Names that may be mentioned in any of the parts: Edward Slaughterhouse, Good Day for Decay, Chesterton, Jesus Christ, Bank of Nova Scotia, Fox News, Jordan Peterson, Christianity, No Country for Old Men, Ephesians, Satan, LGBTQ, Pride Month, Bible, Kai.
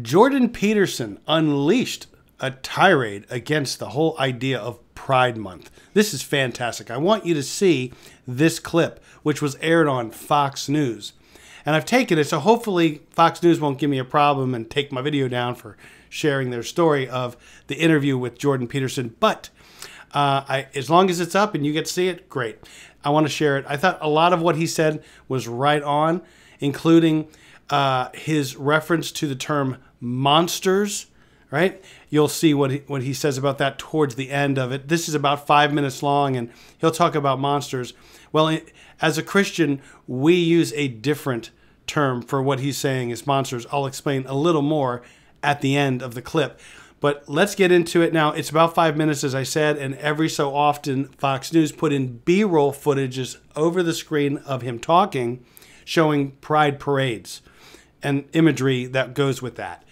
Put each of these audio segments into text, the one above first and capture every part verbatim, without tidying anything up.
Jordan Peterson unleashed a tirade against the whole idea of Pride Month. This is fantastic. I want you to see this clip, which was aired on Fox News. And I've taken it, so hopefully Fox News won't give me a problem and take my video down for sharing their story of the interview with Jordan Peterson. But uh, I, as long as it's up and you get to see it, great. I want to share it. I thought a lot of what he said was right on, including uh, his reference to the term monsters. Right? You'll see what he, what he says about that towards the end of it. This is about five minutes long, and he'll talk about monsters. Well, as a Christian, we use a different term for what he's saying is monsters. I'll explain a little more at the end of the clip. But let's get into it now. It's about five minutes, as I said, and every so often Fox News put in B-roll footages over the screen of him talking, showing pride parades and imagery that goes with that.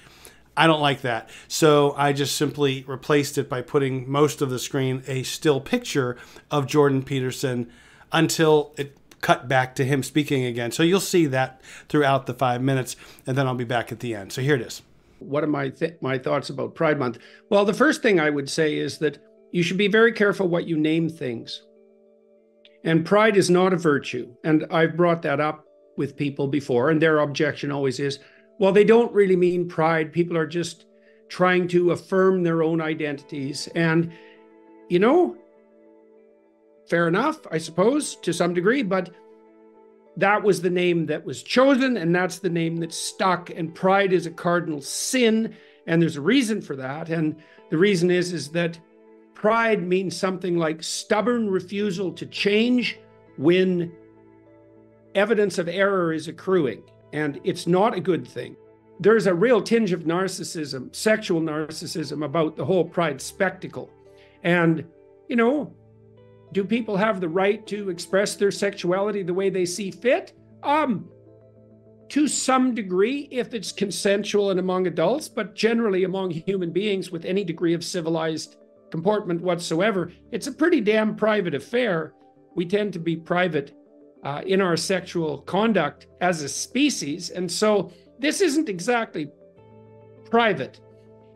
I don't like that. So I just simply replaced it by putting most of the screen a still picture of Jordan Peterson until it cut back to him speaking again. So you'll see that throughout the five minutes, and then I'll be back at the end. So here it is. What are my, th my thoughts about Pride Month? Well, the first thing I would say is that you should be very careful what you name things. And pride is not a virtue. And I've brought that up with people before, and their objection always is, well, they don't really mean pride. People are just trying to affirm their own identities. And, you know, fair enough, I suppose, to some degree, but that was the name that was chosen, and that's the name that stuck. And pride is a cardinal sin, and there's a reason for that. And the reason is, is that pride means something like stubborn refusal to change when evidence of error is accruing. And it's not a good thing. There's a real tinge of narcissism, sexual narcissism, about the whole pride spectacle. And, you know, do people have the right to express their sexuality the way they see fit? Um, to some degree, if it's consensual and among adults, but generally among human beings with any degree of civilized comportment whatsoever, it's a pretty damn private affair. We tend to be private Uh, in our sexual conduct as a species. And so this isn't exactly private.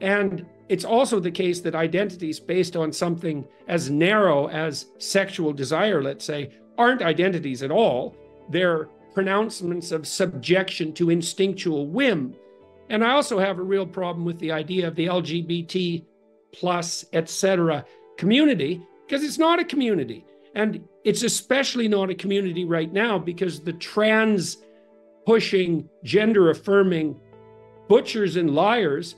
And it's also the case that identities based on something as narrow as sexual desire, let's say, aren't identities at all. They're pronouncements of subjection to instinctual whim. And I also have a real problem with the idea of the L G B T plus, et cetera community, because it's not a community. And it's especially not a community right now because the trans pushing, gender affirming butchers and liars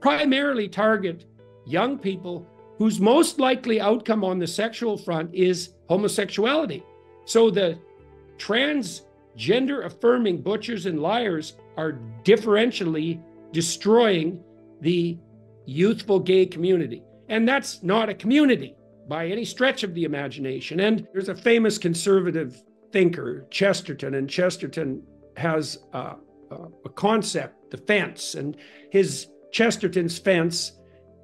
primarily target young people whose most likely outcome on the sexual front is homosexuality. So the trans gender affirming butchers and liars are differentially destroying the youthful gay community. And that's not a community by any stretch of the imagination. And there's a famous conservative thinker, Chesterton, and Chesterton has a, a concept, the fence, and his Chesterton's fence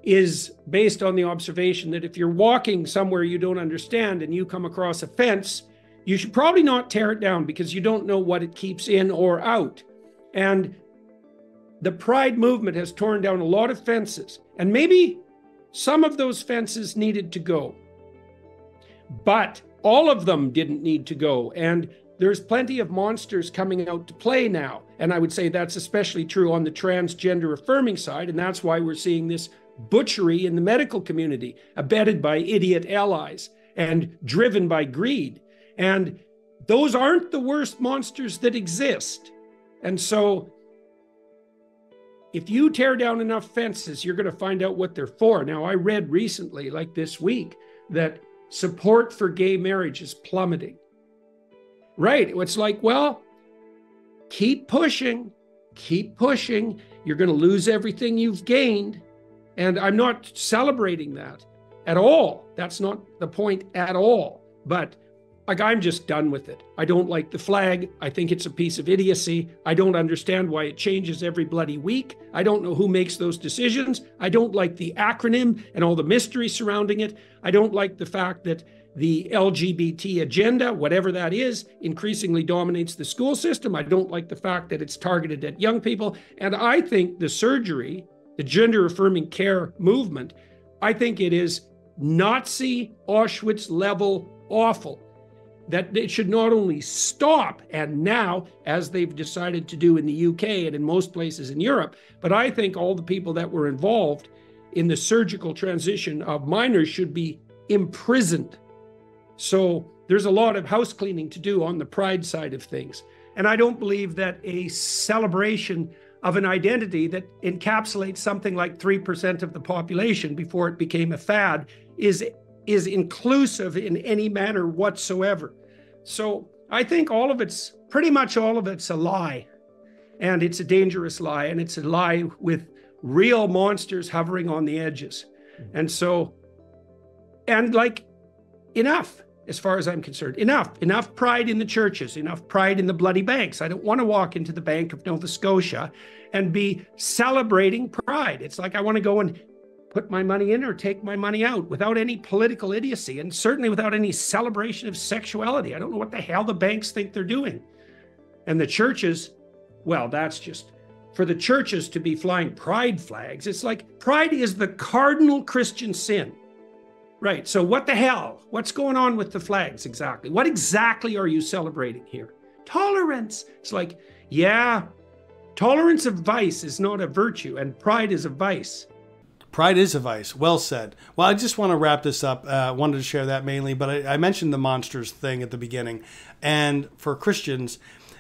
is based on the observation that if you're walking somewhere you don't understand and you come across a fence, you should probably not tear it down because you don't know what it keeps in or out. And the Pride movement has torn down a lot of fences, and maybe some of those fences needed to go, but all of them didn't need to go. And there's plenty of monsters coming out to play now. And I would say that's especially true on the transgender affirming side. And that's why we're seeing this butchery in the medical community, abetted by idiot allies and driven by greed. And those aren't the worst monsters that exist. And so if you tear down enough fences, you're going to find out what they're for. Now, I read recently, like this week, that support for gay marriage is plummeting. Right. It's like, well, keep pushing, keep pushing. You're going to lose everything you've gained. And I'm not celebrating that at all. That's not the point at all. But Like, I'm just done with it. I don't like the flag. I think it's a piece of idiocy. I don't understand why it changes every bloody week. I don't know who makes those decisions. I don't like the acronym and all the mystery surrounding it. I don't like the fact that the L G B T agenda, whatever that is, increasingly dominates the school system. I don't like the fact that it's targeted at young people. And I think the surgery, the gender-affirming care movement, I think it is Nazi Auschwitz-level awful. That it should not only stop, and now, as they've decided to do in the U K and in most places in Europe, but I think all the people that were involved in the surgical transition of minors should be imprisoned. So there's a lot of house cleaning to do on the pride side of things. And I don't believe that a celebration of an identity that encapsulates something like three percent of the population before it became a fad is is inclusive in any manner whatsoever. So I think all of it's, pretty much all of it's a lie. And it's a dangerous lie. And it's a lie with real monsters hovering on the edges. And so, and like, enough, as far as I'm concerned, enough, enough pride in the churches, enough pride in the bloody banks. I don't want to walk into the Bank of Nova Scotia and be celebrating pride. It's like, I want to go and put my money in or take my money out without any political idiocy, and certainly without any celebration of sexuality. I don't know what the hell the banks think they're doing. And the churches, well, that's just, for the churches to be flying pride flags, it's like, pride is the cardinal Christian sin. Right, so what the hell? What's going on with the flags exactly? What exactly are you celebrating here? Tolerance. It's like, yeah, tolerance of vice is not a virtue, and pride is a vice. Pride is a vice. Well said. Well, I just want to wrap this up. I uh, wanted to share that mainly, but I, I mentioned the monsters thing at the beginning. And for Christians,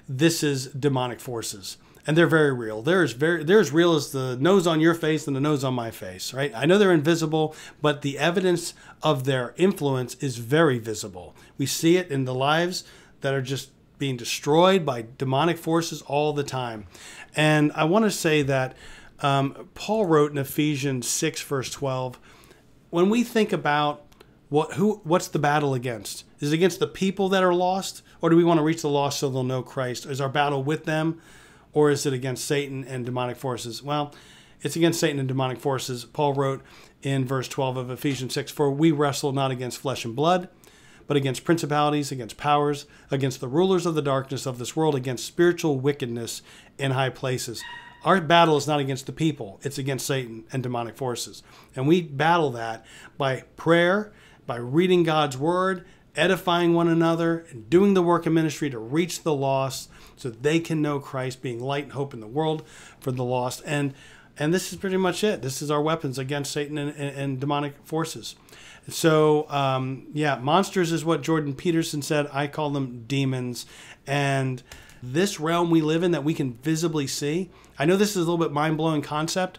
this is demonic forces. And they're very real. They're as, very, they're as real as the nose on your face and the nose on my face, right? I know they're invisible, but the evidence of their influence is very visible. We see it in the lives that are just being destroyed by demonic forces all the time. And I want to say that Um, Paul wrote in Ephesians six, verse twelve, when we think about what, who, what's the battle against? Is it against the people that are lost? Or do we want to reach the lost so they'll know Christ? Is our battle with them? Or is it against Satan and demonic forces? Well, it's against Satan and demonic forces. Paul wrote in verse twelve of Ephesians six, for we wrestle not against flesh and blood, but against principalities, against powers, against the rulers of the darkness of this world, against spiritual wickedness in high places. Our battle is not against the people. It's against Satan and demonic forces. And we battle that by prayer, by reading God's word, edifying one another, and doing the work of ministry to reach the lost so they can know Christ, being light and hope in the world for the lost. And and this is pretty much it. This is our weapons against Satan and, and, and demonic forces. So, um, yeah, monsters is what Jordan Peterson said. I call them demons. And this realm we live in that we can visibly see, I know this is a little bit mind-blowing concept,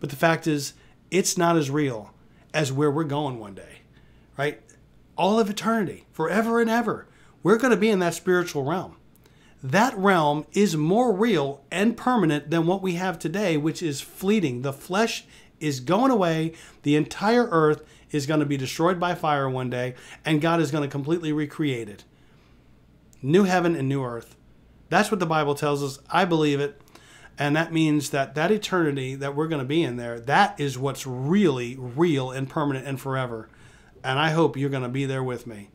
but the fact is it's not as real as where we're going one day, right? All of eternity, forever and ever, we're going to be in that spiritual realm. That realm is more real and permanent than what we have today, which is fleeting. The flesh is going away. The entire earth is going to be destroyed by fire one day, and God is going to completely recreate it. New heaven and new earth. That's what the Bible tells us. I believe it. And that means that that eternity that we're going to be in there, that is what's really real and permanent and forever. And I hope you're going to be there with me.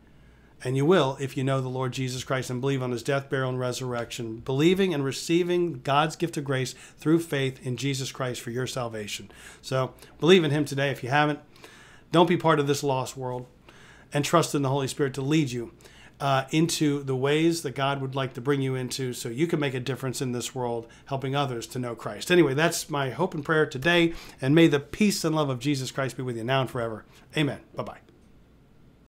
And you will if you know the Lord Jesus Christ and believe on his death, burial, and resurrection, believing and receiving God's gift of grace through faith in Jesus Christ for your salvation. So believe in him today if you haven't. Don't be part of this lost world, and trust in the Holy Spirit to lead you Uh, into the ways that God would like to bring you into so you can make a difference in this world, helping others to know Christ. Anyway, that's my hope and prayer today, and may the peace and love of Jesus Christ be with you now and forever. Amen. Bye-bye.